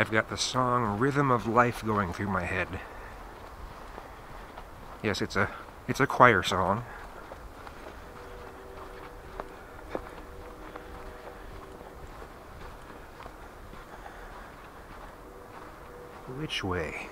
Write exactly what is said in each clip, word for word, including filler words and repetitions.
I've got the song Rhythm of Life going through my head. Yes, it's a it's a choir song. Which way?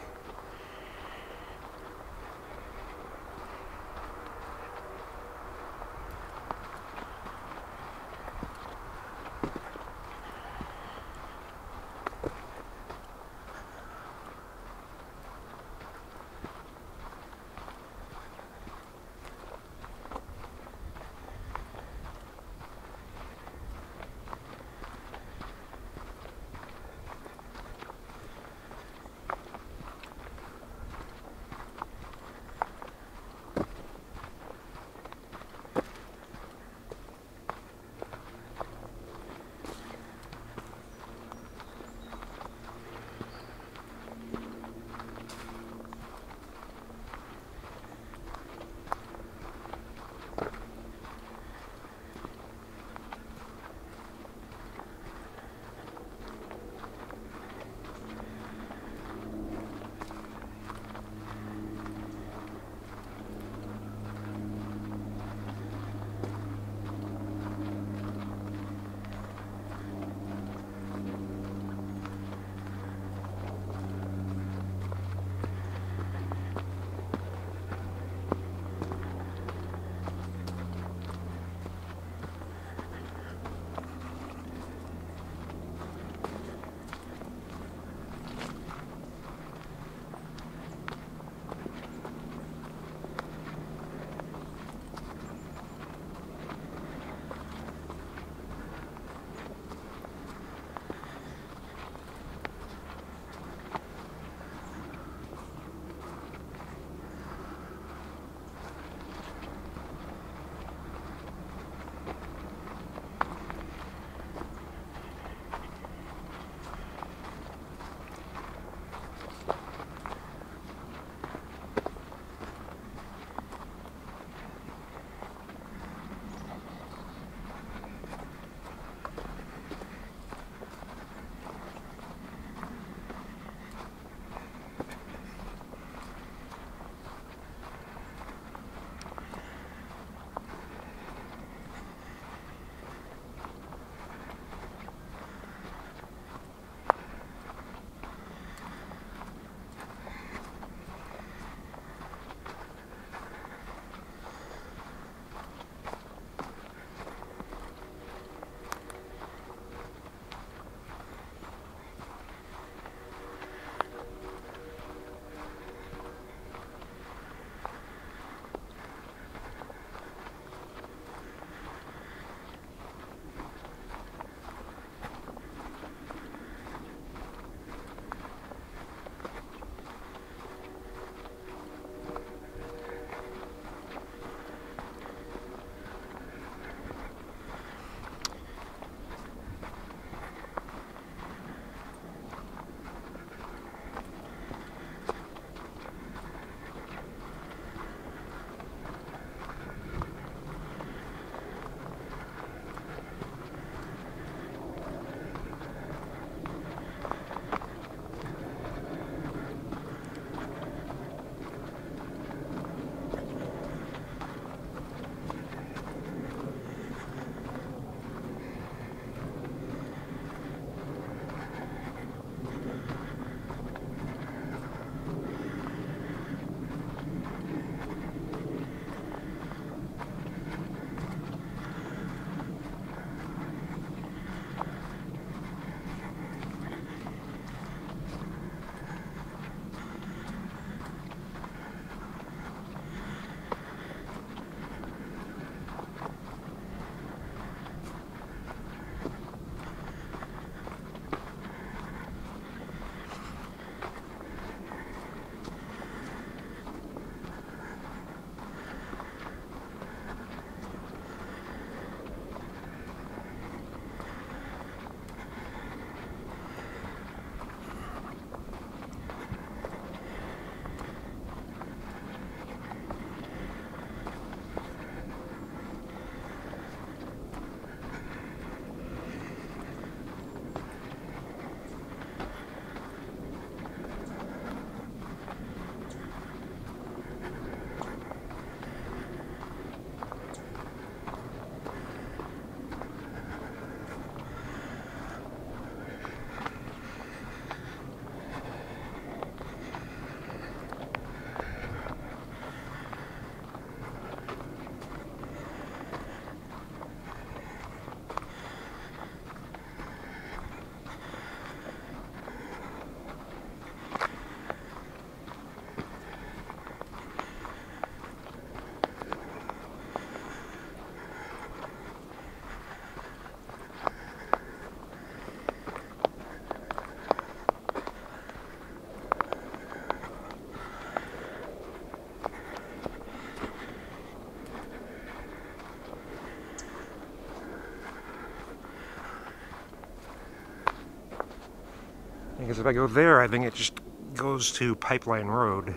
Because if I go there, I think it just goes to Pipeline Road.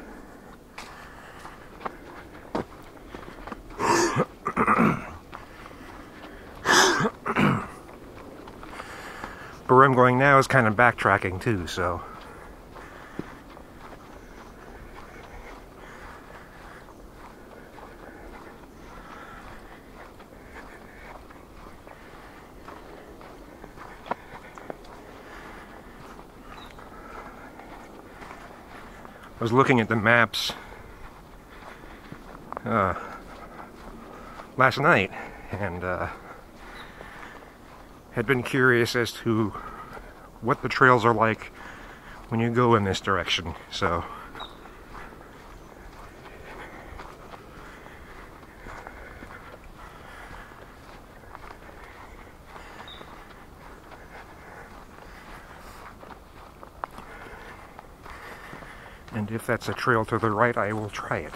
But where I'm going now is kind of backtracking too, so. I was looking at the maps uh, last night and uh, had been curious as to what the trails are like when you go in this direction. So and if that's a trail to the right, I will try it.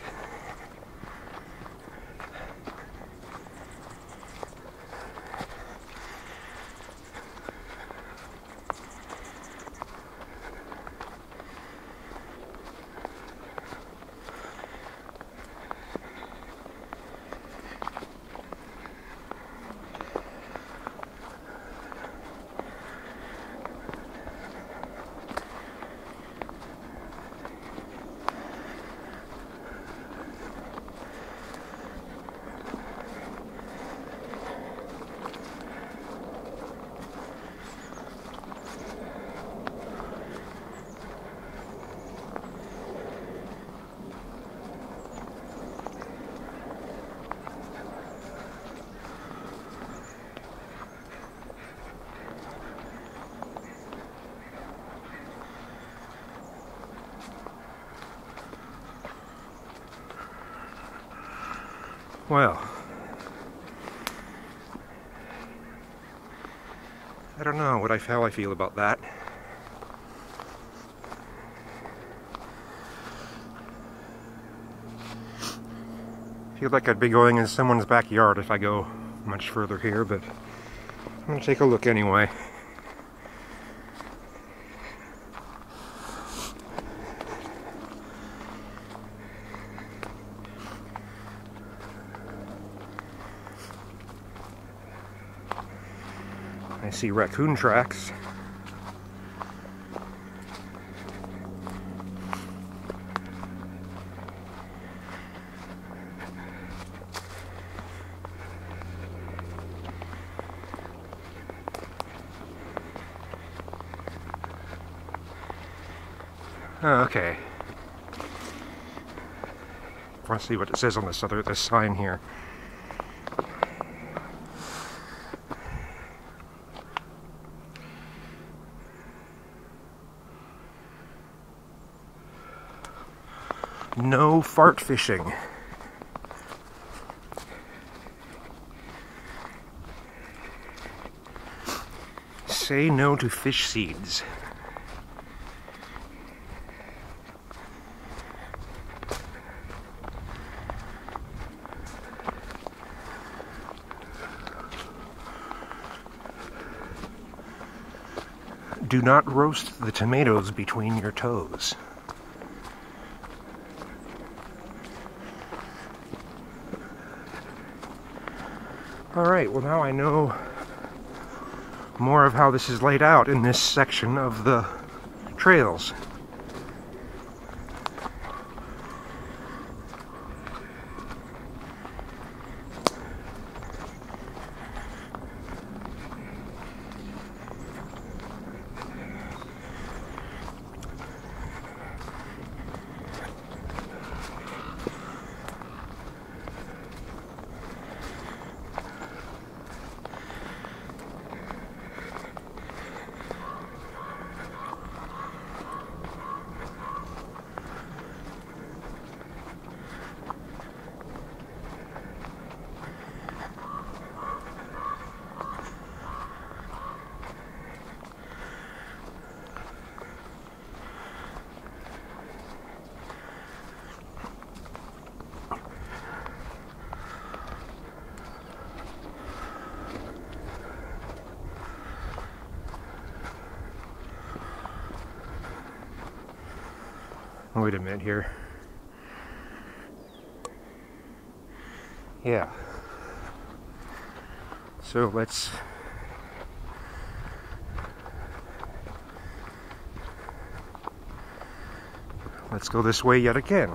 Well, I don't know what I, how I feel about that. I feel like I'd be going in someone's backyard if I go much further here, but I'm going to take a look anyway. I see raccoon tracks. Oh, okay. Let's see what it says on this other this sign here. No fart fishing. Say no to fish seeds. Do not roast the tomatoes between your toes. Alright, well now I know more of how this is laid out in this section of the trails. wait a minute here. Yeah. So let's let's go this way yet again.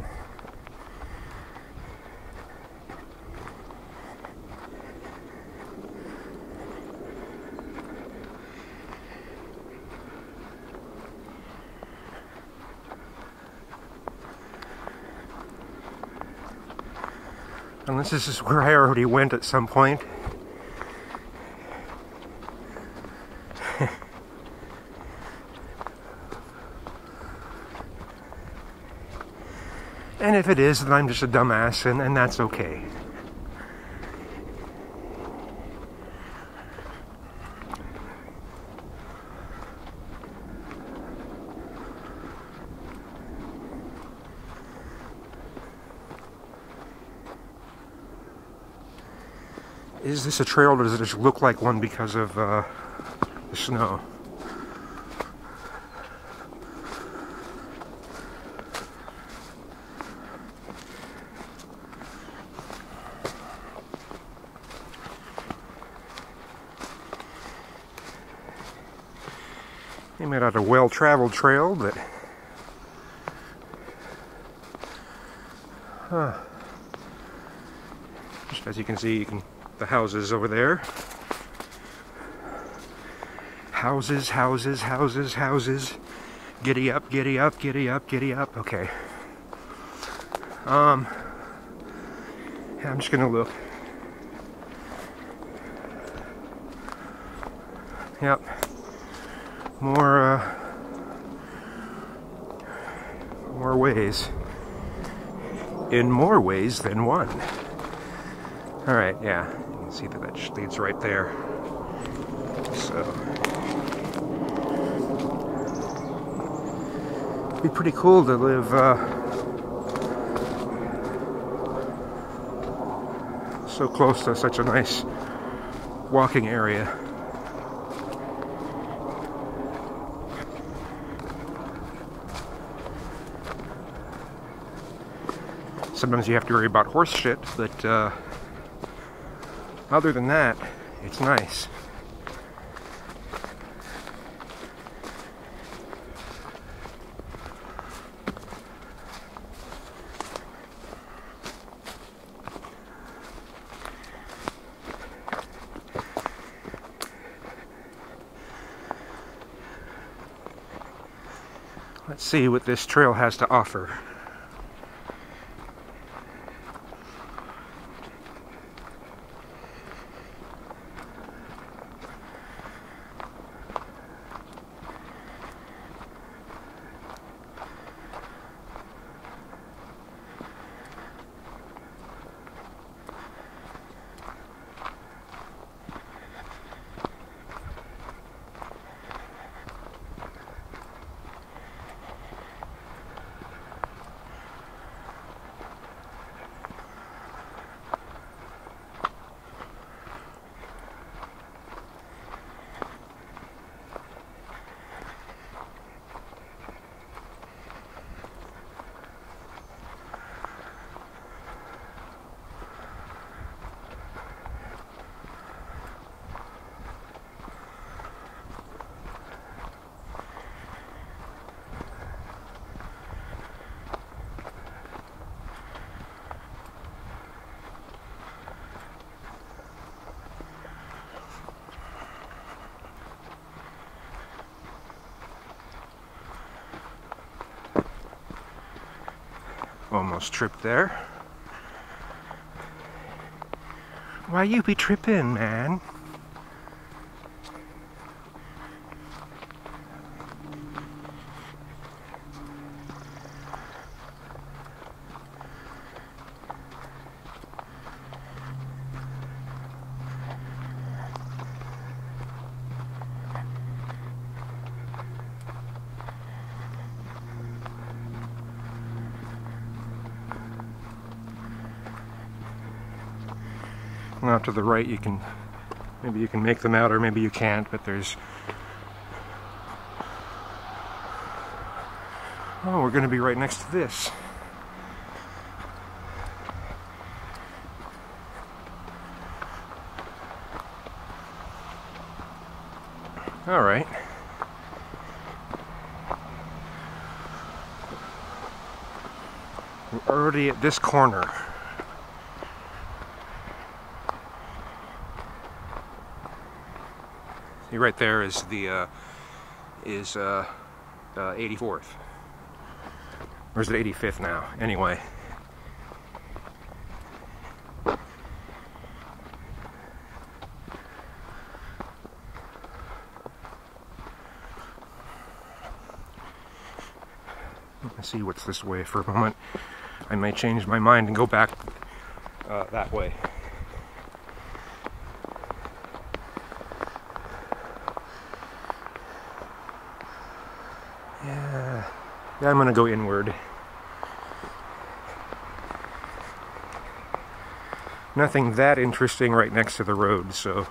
Unless this is where I already went at some point. And if it is, then I'm just a dumbass, and, and that's okay. Is this a trail, or does it just look like one because of uh, the snow? They made out a well-traveled trail, but... Huh. Just as you can see, you can... the houses over there. Houses, houses, houses, houses. Giddy up, giddy up, giddy up, giddy up. Okay. Um, I'm just gonna look. Yep. More, uh, more ways. In more ways than one. All right, yeah. See that that just leads right there. So it'd be pretty cool to live uh, so close to such a nice walking area. Sometimes you have to worry about horse shit, but uh, other than that, it's nice. Let's see what this trail has to offer. Almost tripped there. Why you be tripping, man? Off to the right, you can maybe you can make them out, or maybe you can't. But there's Oh, we're going to be right next to this. All right. We're already at this corner. See, right there is the uh, is uh, the eighty-fourth, or is it eighty-fifth now? Anyway, let's see what's this way for a moment. I may change my mind and go back uh, that way. Yeah, yeah, I'm gonna go inward. Nothing that interesting right next to the road, so.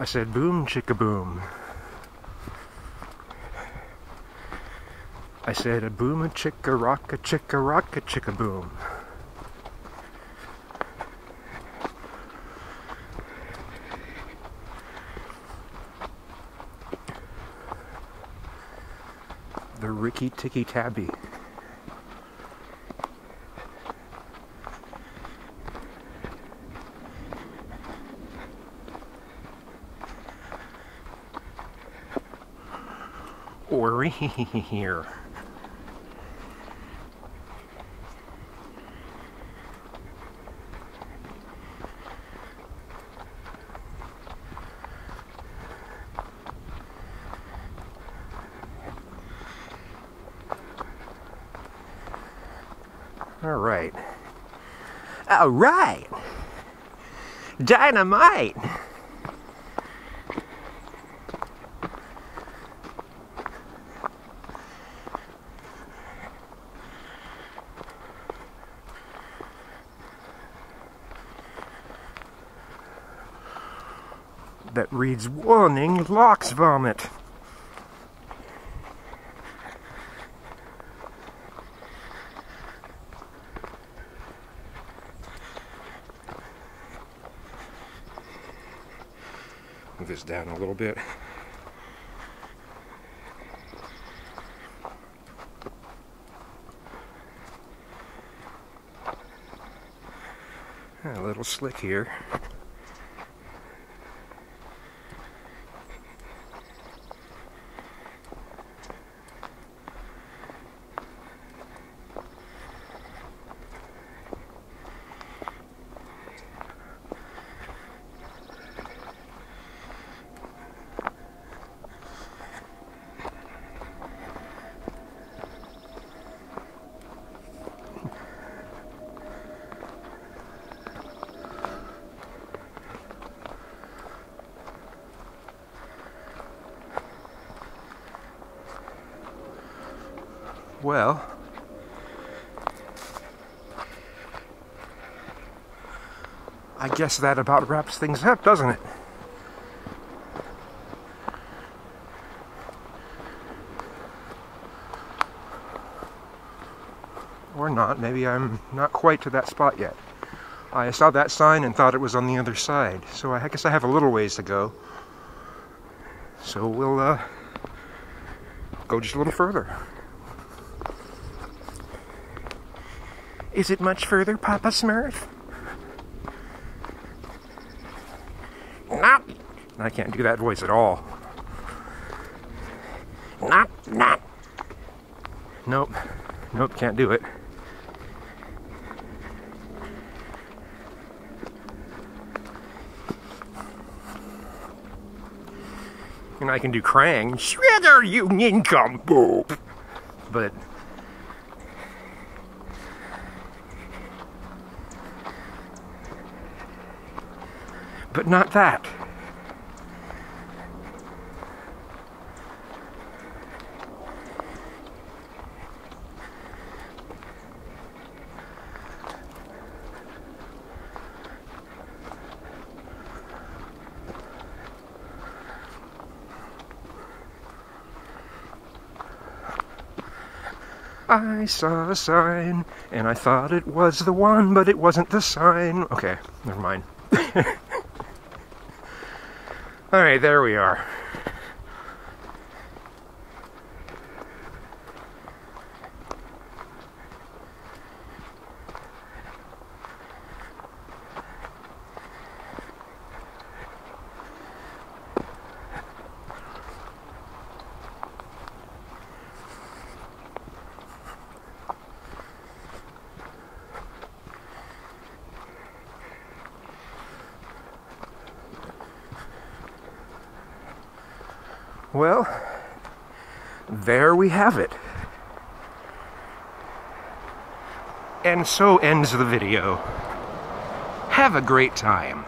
I said, boom, chickaboom. I said, a boom, a chicka rock, a chicka rock, a chickaboom. The Ricky Ticky Tabby. Or here. All right. All right. Dynamite. That reads, warning, lox vomit. Move this down a little bit. A little slick here. Well, I guess that about wraps things up, doesn't it? Or not, maybe I'm not quite to that spot yet. I saw that sign and thought it was on the other side, so I guess I have a little ways to go. So we'll uh, go just a little further. Is it much further, Papa Smurf? Not. I can't do that voice at all. Not, not. Nope. Nope, can't do it. And I can do Krang. Shredder, you nincompoop! But But not that. I saw a sign, and I thought it was the one, but it wasn't the sign. Okay, never mind. Alright, there we are. Well, there we have it. And so ends the video. Have a great time.